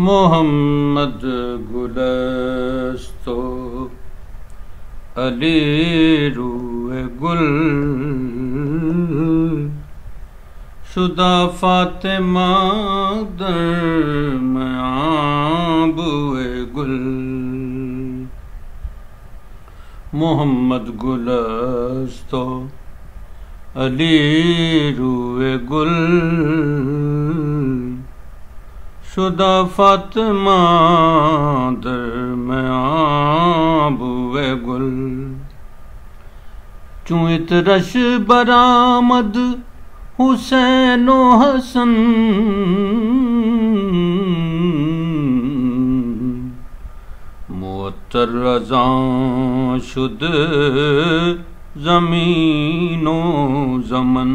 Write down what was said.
मोहम्मद गुलस्तो अली रूए गुल शुदा फातिमा दरमयां बुए गुल मोहम्मद गुलस्तो अली रूए गुल शुदा फातिमा दरमयां बुए गुल चुइत रश बरामद हुसैन ओ हसन मोअत्तर रज़ा शुद ज़मीन ओ ज़मन।